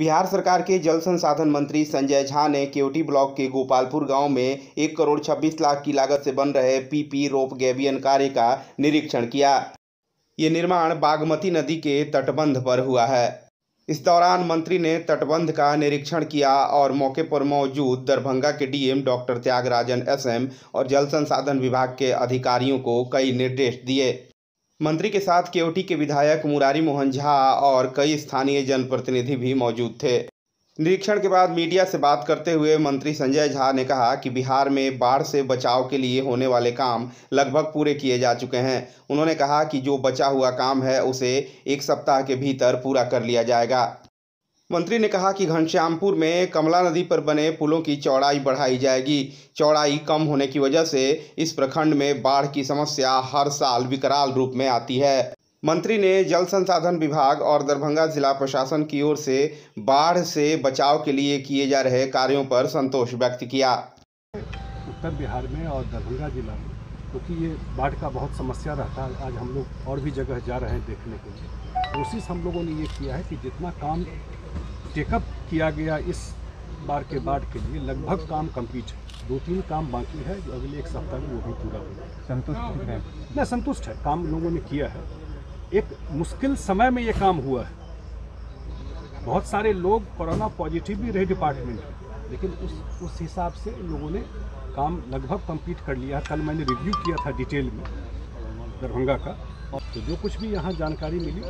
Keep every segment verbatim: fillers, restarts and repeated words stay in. बिहार सरकार के जल संसाधन मंत्री संजय झा ने केवटी ब्लॉक के गोपालपुर गांव में एक करोड़ छब्बीस लाख की लागत से बन रहे पीपी रोप गैवियन कार्य का निरीक्षण किया। ये निर्माण बागमती नदी के तटबंध पर हुआ है। इस दौरान मंत्री ने तटबंध का निरीक्षण किया और मौके पर मौजूद दरभंगा के डीएम डॉक्टर त्यागराजन एसएम और जल संसाधन विभाग के अधिकारियों को कई निर्देश दिए। मंत्री के साथ केवटी के विधायक मुरारी मोहन झा और कई स्थानीय जनप्रतिनिधि भी मौजूद थे। निरीक्षण के बाद मीडिया से बात करते हुए मंत्री संजय झा ने कहा कि बिहार में बाढ़ से बचाव के लिए होने वाले काम लगभग पूरे किए जा चुके हैं। उन्होंने कहा कि जो बचा हुआ काम है उसे एक सप्ताह के भीतर पूरा कर लिया जाएगा। मंत्री ने कहा कि घनश्यामपुर में कमला नदी पर बने पुलों की चौड़ाई बढ़ाई जाएगी। चौड़ाई कम होने की वजह से इस प्रखंड में बाढ़ की समस्या हर साल विकराल रूप में आती है। मंत्री ने जल संसाधन विभाग और दरभंगा जिला प्रशासन की ओर से बाढ़ से बचाव के लिए किए जा रहे कार्यों पर संतोष व्यक्त किया। उत्तर बिहार में और दरभंगा जिला में क्योंकि तो ये बाढ़ का बहुत समस्या रहता है, आज हम लोग और भी जगह जा रहे हैं देखने के लिए। कोशिश हम लोगों ने ये किया है कि जितना काम टेकअप किया गया इस बार के बाढ़ के लिए लगभग काम कम्प्लीट है। दो तीन काम बाकी है जो अगले एक सप्ताह में वो भी पूरा होगा। संतुष्ट है न? संतुष्ट है, काम लोगों ने किया है। एक मुश्किल समय में ये काम हुआ है। बहुत सारे लोग कोरोना पॉजिटिव भी रहे डिपार्टमेंट में, लेकिन उस उस हिसाब से लोगों ने काम लगभग कंप्लीट कर लिया। कल मैंने रिव्यू किया था डिटेल में दरभंगा का, और तो जो कुछ भी यहाँ जानकारी मिली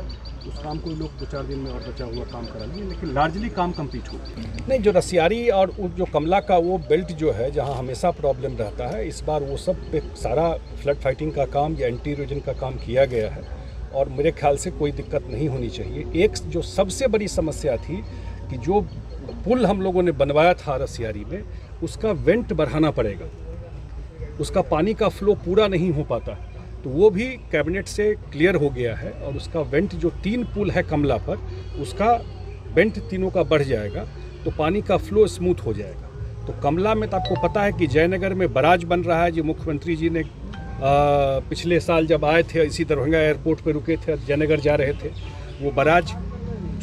उस काम को लोग दो चार दिन में और बचा हुआ काम करा लिए, लेकिन लार्जली काम कम्प्लीट हो गया। नहीं, जो रसियारी और जो कमला का वो बेल्ट जो है जहाँ हमेशा प्रॉब्लम रहता है, इस बार वो सब पे सारा फ्लड फाइटिंग का काम या एंटी इरोजन का काम किया गया है और मेरे ख्याल से कोई दिक्कत नहीं होनी चाहिए। एक जो सबसे बड़ी समस्या थी कि जो पुल हम लोगों ने बनवाया था रसियारी में, उसका वेंट बढ़ाना पड़ेगा, उसका पानी का फ्लो पूरा नहीं हो पाता, तो वो भी कैबिनेट से क्लियर हो गया है। और उसका वेंट जो तीन पुल है कमला पर, उसका वेंट तीनों का बढ़ जाएगा तो पानी का फ्लो स्मूथ हो जाएगा। तो कमला में तो आपको पता है कि जयनगर में बराज बन रहा है, जो मुख्यमंत्री जी ने आ, पिछले साल जब आए थे इसी दरभंगा एयरपोर्ट पर रुके थे, जयनगर जा रहे थे, वो बराज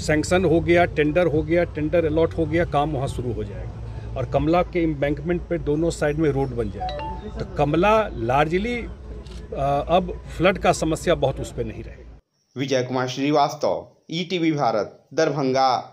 सैंक्शन हो गया, टेंडर हो गया, टेंडर अलॉट हो गया, काम वहाँ शुरू हो जाएगा। और कमला के एम्बैंकमेंट पे दोनों साइड में रोड बन जाएगा, तो कमला लार्जली अब फ्लड का समस्या बहुत उस पर नहीं रहेगी। Vijay Kumar Srivastava, E T V Bharat, Darbhanga.